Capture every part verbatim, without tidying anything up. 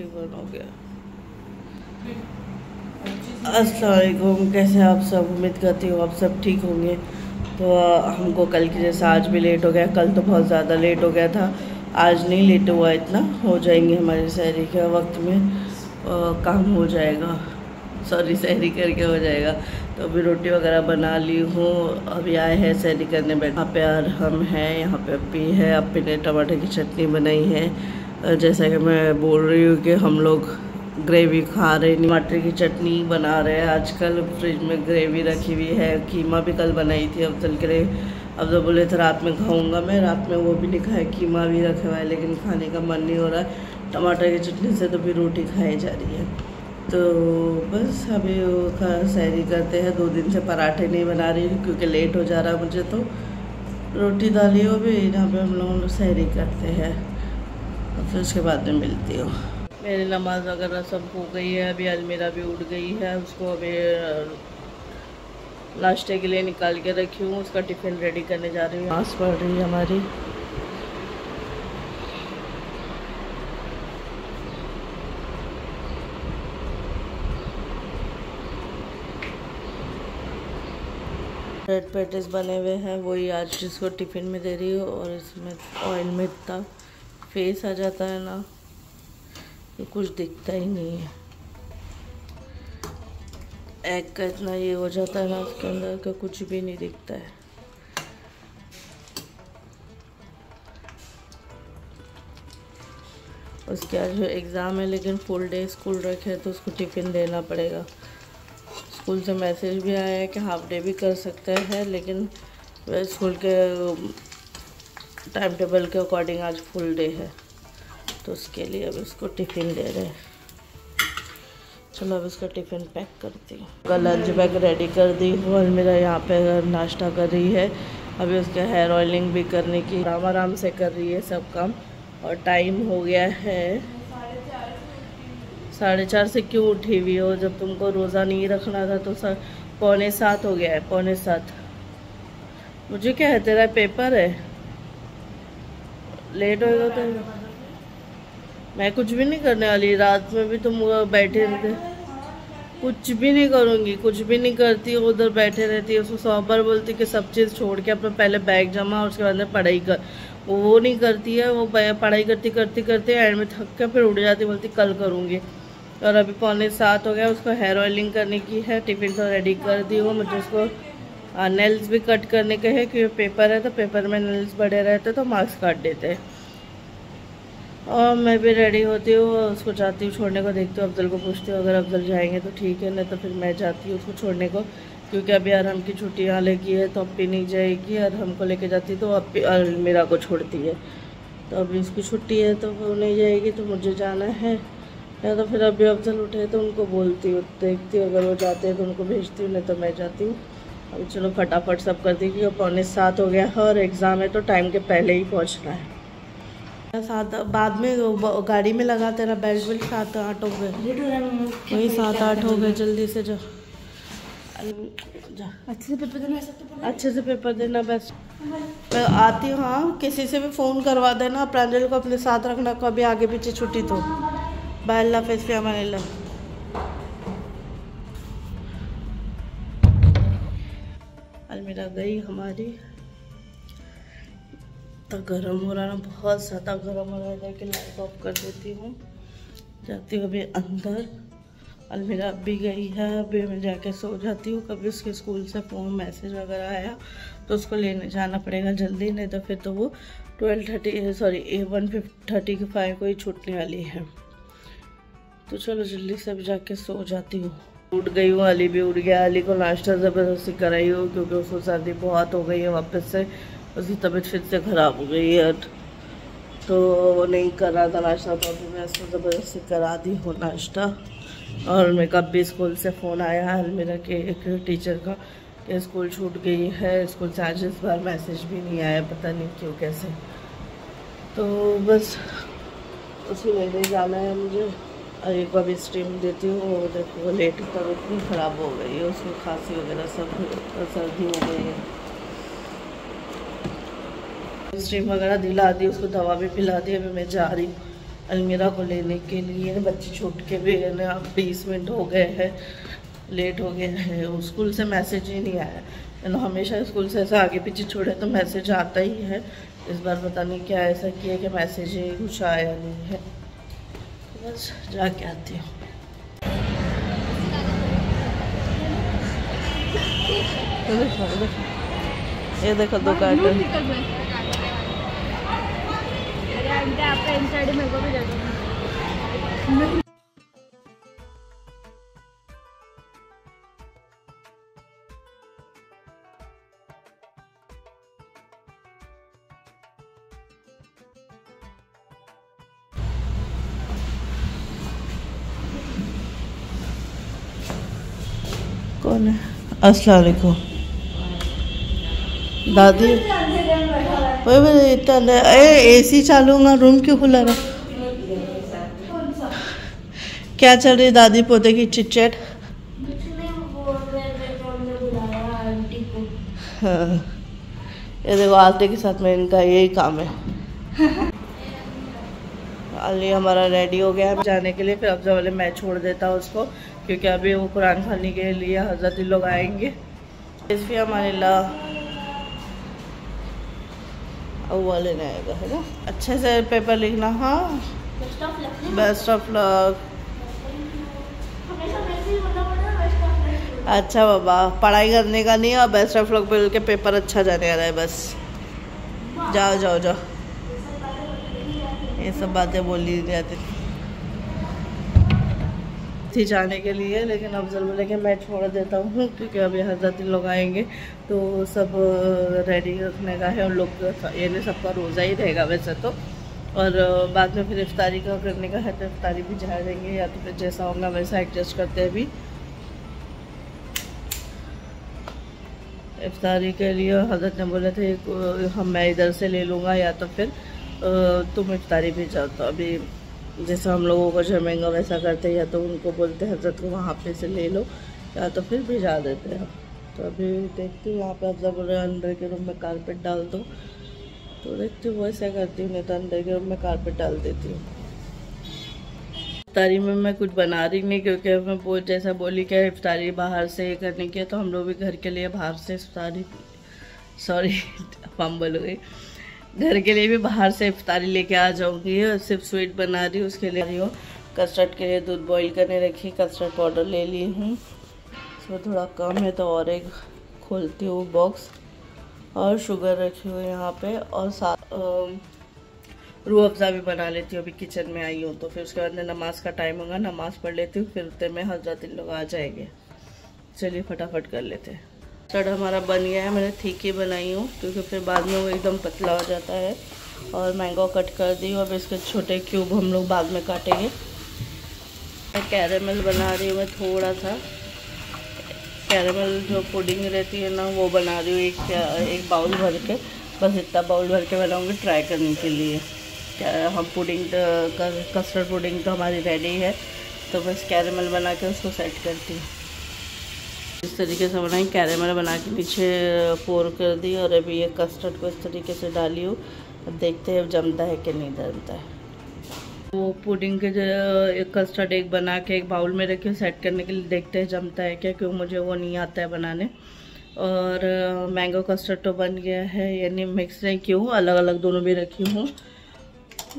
इकतालीस हो गया। अस्सलाम वालेकुम, कैसे आप सब? उम्मीद करती हूँ आप सब ठीक होंगे। तो हमको कल की जैसे आज भी लेट हो गया, कल तो बहुत ज़्यादा लेट हो गया था, आज नहीं लेट हुआ इतना, हो जाएंगे हमारे सहरी के वक्त में आ, काम हो जाएगा, सॉरी सहरी करके हो जाएगा। तो अभी रोटी वगैरह बना ली हूँ, अभी आए हैं सहरी करने बैठे। यहाँ पे यार हम हैं, यहाँ पे अपी है, अपी ने टमाटर की चटनी बनाई है। जैसा कि मैं बोल रही हूँ कि हम लोग ग्रेवी खा रहे, टमाटर की चटनी बना रहे हैं। आजकल फ्रिज में ग्रेवी रखी हुई है, कीमा भी कल बनाई थी अफजल के लिए। अब तो बोले थे रात में खाऊंगा मैं, रात में वो भी नहीं खाया, कीमा भी रखा हुआ है लेकिन खाने का मन नहीं हो रहा है। टमाटर की चटनी से तो भी रोटी खाई जा रही है। तो बस अभी खा सहरी करते हैं। दो दिन से पराठे नहीं बना रही क्योंकि लेट हो जा रहा है मुझे, तो रोटी डाली हो भी यहाँ पे हम लोग सहरी करते हैं और फिर उसके बाद में मिलती हो। मेरी नमाज वगैरह सब हो गई है, अभी अलमीरा भी उठ गई है, उसको अभी नाश्ते के लिए निकाल के रखी हूँ, उसका टिफ़िन रेडी करने जा रही हूँ। नमाज पढ़ रही है हमारी, ब्रेड पैटिस बने हुए हैं, वही आज जिसको टिफ़िन में दे रही हूँ। और इसमें ऑयल में इतना फेस आ जाता है ना तो कुछ दिखता ही नहीं है। एग का इतना ये हो जाता है ना उसके अंदर का कुछ भी नहीं दिखता है। उसके आज जो एग्ज़ाम है लेकिन फुल डे स्कूल रखे तो उसको टिफ़िन देना पड़ेगा। स्कूल से मैसेज भी आया है कि हाफ डे भी कर सकते हैं लेकिन स्कूल के टाइम टेबल के अकॉर्डिंग आज फुल डे है तो उसके लिए अब उसको टिफ़िन दे रहे हैं। चलो अब इसका टिफ़िन पैक करती हूँ। उसका लंच बैग रेडी कर दी हूँ और मेरा यहाँ पे नाश्ता कर रही है। अभी उसका हेयर ऑयलिंग भी करने की आराम आराम से कर रही है सब काम। और टाइम हो गया है साढ़े चार से क्यों उठी हुई हो? जब तुमको रोज़ा नहीं रखना था तो सर पौने सात हो गया है, पौने सात। मुझे क्या है, तेरा पेपर है, लेट होगा तो मैं कुछ भी नहीं करने वाली। रात में भी तुम बैठे रहते, कुछ भी नहीं करूँगी, कुछ भी नहीं करती, उधर बैठे रहती है। उसको सौ बार बोलती कि सब चीज़ छोड़ के अपना पहले बैग जमा और उसके बाद में पढ़ाई कर, वो नहीं करती है। वो पढ़ाई करती करती करते एंड में थक कर फिर उड़ जाती, बोलती कल करूँगी। और अभी पौने सात हो गया, उसको हेयर ऑयलिंग करने की है, टिफ़िन तो रेडी कर दी हो। मुझे उसको नेल्स भी कट करने के हैं क्योंकि पेपर है, तो पेपर में नेल्स बड़े रहते तो मार्क्स काट देते हैं। और मैं भी रेडी होती हूँ, उसको जाती हूँ छोड़ने को, देखती हूँ अफजल को पूछती हूँ, अगर अफजल जाएंगे तो ठीक है, नहीं तो फिर मैं जाती हूँ उसको छोड़ने को क्योंकि अभी अरहम की छुट्टियाँ लगी है तो अपी नहीं जाएगी। अरहम को लेके जाती तो अपी अलमीरा को छोड़ती है, तो अभी उसकी छुट्टी है तो वो नहीं जाएगी तो मुझे जाना है। या तो फिर अभी अफजल उठे तो उनको बोलती हूँ, देखती हूँ अगर वो जाते हैं तो उनको भेजती हूँ, नहीं तो मैं जाती हूँ। अभी चलो फटाफट सब करती हूँ क्योंकि पौने सात हो गया है और एग्ज़ाम है तो टाइम के पहले ही पहुँचना है। साथ बाद में गाड़ी में लगा तेरा बेल्ट वेल्ट सात आठ हो गए, वही सात आठ हो गए, जल्दी से जा जा अच्छे से पेपर देना, अच्छे से पेपर देना। बस मैं आती हूँ, हाँ किसी से भी फ़ोन करवा देना, प्रांजल को अपने साथ रखना, कभी आगे पीछे छुट्टी तो बाय। अल्लाह हाफिज़, फी अमानिल्लाह। अलमीरा गई हमारी, तो गर्म हो रहा है ना, बहुत ज़्यादा गर्म हो रहा है कि लाइट ऑफ कर देती हूँ। जाती हूँ अभी अंदर, अलमीरा भी गई है, अभी मैं जाके सो जाती हूँ। कभी उसके स्कूल से फ़ोन मैसेज वगैरह आया तो उसको लेने जाना पड़ेगा जल्दी, नहीं तो फिर तो वो twelve thirty sorry uh one thirty के फाइव को ही छूटने वाली है। तो चलो जल्दी से अभी जाके सो जाती हूँ। उठ गई हूँ, अली भी उठ गया। अली को नाश्ता ज़बरदस्ती कराई हूँ क्योंकि उसको सर्दी बहुत हो गई है, वापस से उसकी तबीयत फिर से ख़राब हो गई है तो वो नहीं कर रहा था नाश्ता, तो अभी मैं उसको ज़बरदस्ती करा दी हूँ नाश्ता। और मेरे को अभी स्कूल से फ़ोन आया है अलमीरा के एक टीचर का कि स्कूल छूट गई है, स्कूल से आज इस बार मैसेज भी नहीं आया, पता नहीं क्यों कैसे। तो बस उसी लेने जाना है मुझे। और एक बार स्टीम देती हूँ, वो देखो वो लेट तक इतनी ख़राब हो गई है, उसको खांसी वगैरह सब सर्दी हो गई है। स्टीम वगैरह दिला दी, उसको दवा भी पिला दी। अभी मैं जा रही हूँ, अलमीरा को लेने के लिए। बच्चे छूट के भी ना बीस मिनट हो गए हैं, लेट हो गया है। स्कूल से मैसेज ही नहीं आया, मैंने हमेशा स्कूल से ऐसा आगे पीछे छोड़े तो मैसेज आता ही है। इस बार पता नहीं क्या ऐसा किया कि मैसेज ही कुछ आया नहीं है। बस जाके आती हूँ। ये देखो दो कार्टन। में कौन है? अस्सलाम वालेकुम दादी। इतना ए सी चालू होगा, रूम क्यों खुला रहा? क्या चल रही दादी पोते की चिटचैट? हाँ, ये देखो आलते के साथ में इनका यही काम है। अली हमारा रेडी हो गया है जाने के लिए। फिर अब जब मैं छोड़ देता हूँ उसको, क्योंकि अभी वो कुरान खाने के लिए हजरत लोग आएंगे। इसलिए हमारे ला अव्वल आएगा है ना, अच्छे से पेपर लिखना। हाँ, बेस्ट ऑफ लक। अच्छा बाबा, पढ़ाई करने का नहीं और बेस्ट ऑफ लक बोल के पेपर अच्छा जाने आ रहा है। बस जाओ जाओ जाओ, ये सब बातें बोली जाती थी जाने के लिए। लेकिन अफजल बोले कि मैं छोड़ देता हूँ, क्योंकि अभी हजरत लोग आएंगे तो सब रेडी रखने का है। उन लोग यानी सबका रोज़ा ही रहेगा वैसे तो, और बाद में फिर इफ्तारी का करने का है तो इफ्तारी भी जा देंगे, या तो फिर जैसा होगा वैसा एडजस्ट करते हैं। भी इफ्तारी के लिए हजरत ने बोले थे हम मैं इधर से ले लूँगा, या तो फिर तुम इफ्तारी भी जाओ। तो अभी जैसा हम लोगों को जमेंगा वैसा करते हैं, या तो उनको बोलते हैं हजरत को वहाँ पे से ले लो, या तो फिर भिजा देते हैं। तो अभी देखती हूँ। यहाँ पे हजरत बोल रहे अंदर के रूम में कारपेट डाल दो, तो देखती हूँ वैसा करती हूँ, नहीं तो अंदर के रूम में कारपेट डाल देती हूँ। इफ्तारी में मैं कुछ बना रही नहीं, क्योंकि मैं बहुत जैसा बोली क्या इफ्तारी बाहर से करने की है, तो हम लोग भी घर के लिए बाहर से इफ्तारी सॉरी हम बोल गई घर के लिए भी बाहर से इफ्तारी लेके आ जाऊंगी। सिर्फ स्वीट बना रही हूँ, उसके लिए रही हूँ। कस्टर्ड के लिए दूध बॉईल करने रखी, कस्टर्ड पाउडर ले ली हूँ, इसमें थोड़ा कम है तो और एक खोलती हूँ बॉक्स। और शुगर रखी हुई यहाँ पे, और साथ रूह अफ़ज़ा भी बना लेती हूँ। अभी किचन में आई हूँ, तो फिर उसके बाद में नमाज का टाइम होगा, नमाज पढ़ लेती हूँ। फिर उतने में हजरत लोग आ जाएंगे। चलिए फटाफट कर लेते हैं। कस्टर्ड हमारा बन गया है। मैंने थीकी बनाई हूँ, क्योंकि फिर बाद में वो एकदम पतला हो जाता है। और मैंगो कट कर दी, और इसके छोटे क्यूब हम लोग बाद में काटेंगे। मैं कैरेमल बना रही हूँ। मैं थोड़ा सा कैरेमल जो पुडिंग रहती है ना, वो बना रही हूँ एक एक बाउल भर के। बस इतना बाउल भर के बनाऊँगी ट्राई करने के लिए। क्या हम पुडिंग कस्टर्ड पुडिंग तो हमारी रेडी है, तो बस कैरेमल बना के उसको सेट करती हूँ। इस तरीके से बनाई कैरेमल बना के पीछे पोर कर दी, और अभी ये कस्टर्ड को इस तरीके से डाली हूँ। अब देखते हैं जमता है कि नहीं जमता है। वो पुडिंग के जो एक कस्टर्ड एक बना के एक बाउल में रखे सेट करने के लिए, देखते हैं जमता है क्या, क्यों मुझे वो नहीं आता है बनाने। और मैंगो कस्टर्ड तो बन गया है, यानी मिक्स नहीं की हूँ, अलग अलग दोनों भी रखी हूँ।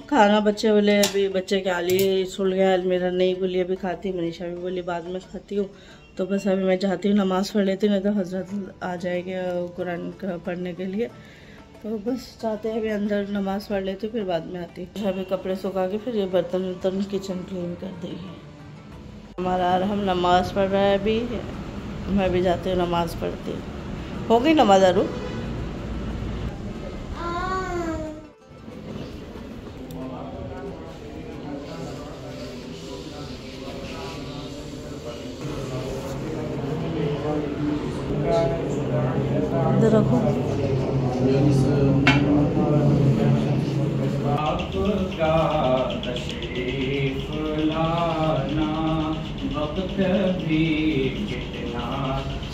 खाना बच्चे बोले अभी बच्चे के आली सुल गया। अलमीरा नहीं बोली अभी खाती, मनीषा भी बोली बाद में खाती हूँ। तो बस अभी मैं जाती हूँ नमाज़ पढ़ लेती हूँ, नहीं तो हजरत आ जाएंगे कुरान पढ़ने के लिए। तो बस जाते हैं, अभी अंदर नमाज़ पढ़ लेती हूँ, फिर बाद में आती हूँ। अभी कपड़े सुखा के फिर ये बर्तन वर्तन किचन क्लीन कर देगी हमारा। हम नमाज़ पढ़ रहा है अभी, मैं भी जाती हूँ नमाज़ पढ़ती हूँ। हो गई नमाज आरू? रखो आपका तशरीफ लाना, वक्त भी कितना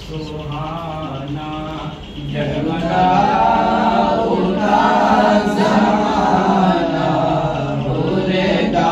सुहाना, जगमगा उठा ज़माना, भूलेगा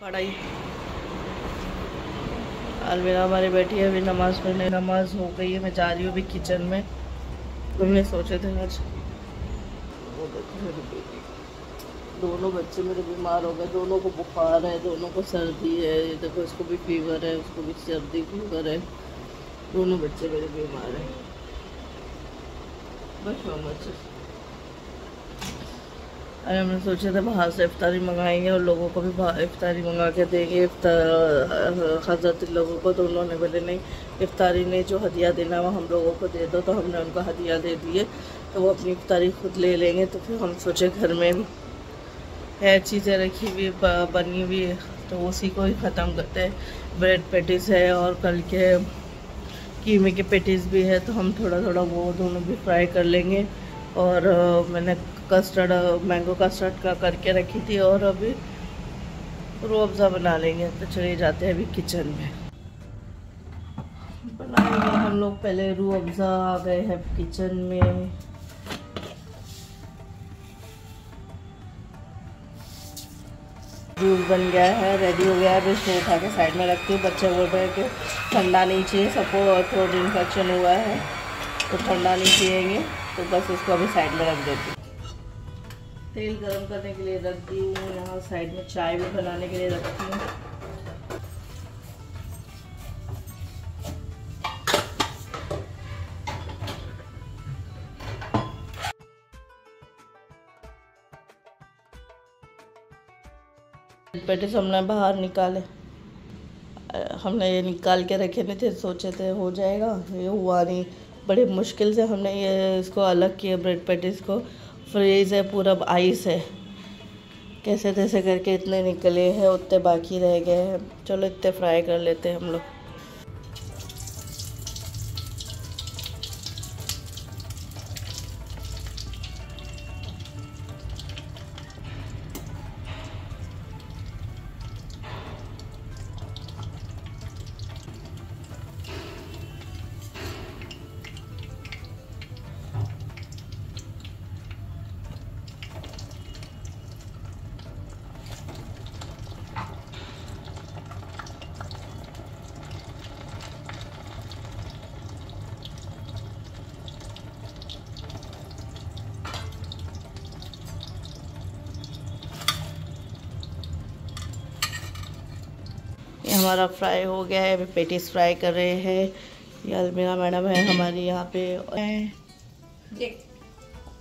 पढ़ाई अलविरा हमारे बैठी है अभी नमाज पढ़ने। नमाज हो गई है, मैं जा रही हूँ अभी किचन में। हमने सोचे थे आज वो दोनों बच्चे मेरे बीमार हो गए, दोनों को बुखार है, दोनों को सर्दी है। ये देखो, इसको भी फीवर है, उसको भी सर्दी फीवर है, दोनों बच्चे मेरे बीमार हैं। बस बच्चे अरे हमने सोचे थे बाहर से इफ्तारी मंगाएंगे और लोगों को भी इफ्तारी मंगा के देंगे। हजरत लोगों को तो उन्होंने बोले नहीं, इफ्तारी नहीं, जो हदिया देना है वो हम लोगों को दे दो। तो हमने उनको हदिया दे दिए, तो वो अपनी इफ्तारी खुद ले लेंगे। तो फिर हम सोचे घर में है चीज़ें रखी हुई बनी हुई, तो उसी को ही ख़त्म करते हैं। ब्रेड पेटीज़ है और कल के कीमे के पेटीज़ भी है, तो हम थोड़ा थोड़ा वो दोनों भी फ्राई कर लेंगे। और मैंने कस्टर्ड मैंगो कस्टर्ड का करके रखी थी और अभी रोज़ा बना लेंगे। तो चले जाते हैं अभी किचन में बनाएंगे हम लोग। पहले रोज़ा आ गए हैं किचन में। दूध बन गया है, रेडी हो गया है। अभी इसको उठा के साइड में रखती हूँ। बच्चे बोल रहे हैं कि ठंडा नहीं चाहिए सबको, और थोड़ा इन्फेक्शन हुआ है तो ठंडा नहीं पिएंगे, तो बस इसको अभी साइड में रख देती हूँ। तेल गरम करने के लिए रख दी हूँ यहाँ साइड में। चाय भी बनाने के लिए रखती हूँ। पेटिस हमने बाहर निकाले, हमने ये निकाल के रखे नहीं थे, सोचे थे हो जाएगा, ये हुआ नहीं। बड़े मुश्किल से हमने ये इसको अलग किया ब्रेड पेटिस को। फ्रीज है पूरा, आइस है, कैसे तैसे करके इतने निकले हैं, उतने बाकी रह गए हैं। चलो इतने फ्राई कर लेते हैं हम लोग। हमारा फ्राई हो गया है, अभी पेटीज फ्राई कर रहे हैं। ये अलमीरा मैडम है हमारी यहाँ पे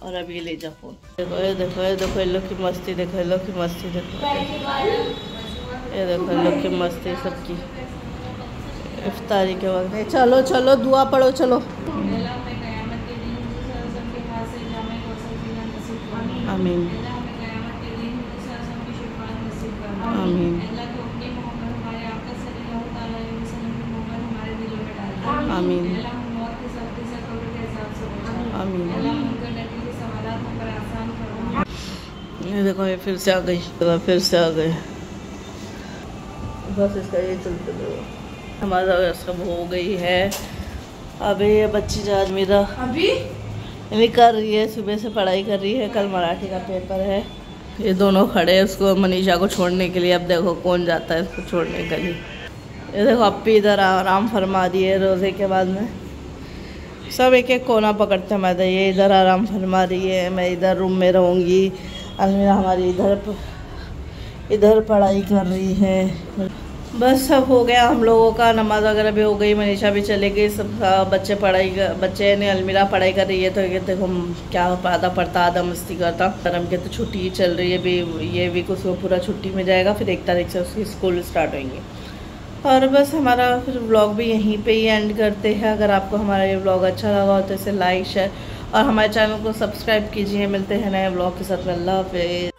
और अब ये ले जा फोन। देखो ये देखो ये देखो इन लोग की मस्ती, देखो इन लोग की मस्ती, देखो ये देखो इन लोग की मस्ती सबकी इफ्तारी के वक्त। चलो चलो दुआ पढ़ो, चलो आमीन आमीन आमीन आमीन। ये देखो ये फिर से आ गई, फिर से आ गई। बस इसका ये चलते रहो। हमारा सब हो गई है। अभी ये बच्ची जाज मेरा अभी ये कर रही है, सुबह से पढ़ाई कर रही है, कल मराठी का पेपर है। ये दोनों खड़े हैं उसको मनीषा को छोड़ने के लिए। अब देखो कौन जाता है इसको छोड़ने के लिए। ये देखो अपी इधर आराम फरमा रही है। रोज़े के बाद में सब एक एक कोना पकड़ते हैं। मैं तो ये इधर आराम फरमा रही है, मैं इधर रूम में रहूँगी। अलमीरा हमारी इधर इधर पढ़ाई कर रही है। बस सब हो गया हम लोगों का, नमाज़ वगैरह भी हो गई, मनीषा भी चले गई, सब बच्चे पढ़ाई कर, बच्चे ने अलमीरा पढ़ाई कर रही है तो ये देखो क्या आधा पढ़ता आधा मस्ती करता। गरम के तो छुट्टी चल रही है भी, ये वीक उसको पूरा छुट्टी में जाएगा, फिर एक तारीख से उसकी स्कूल स्टार्ट होंगी। और बस हमारा फिर व्लॉग भी यहीं पे ही एंड करते हैं। अगर आपको हमारा ये व्लॉग अच्छा लगा हो तो इसे लाइक शेयर और हमारे चैनल को सब्सक्राइब कीजिए। मिलते हैं नए व्लॉग के साथ। अल्लाह हाफिज़।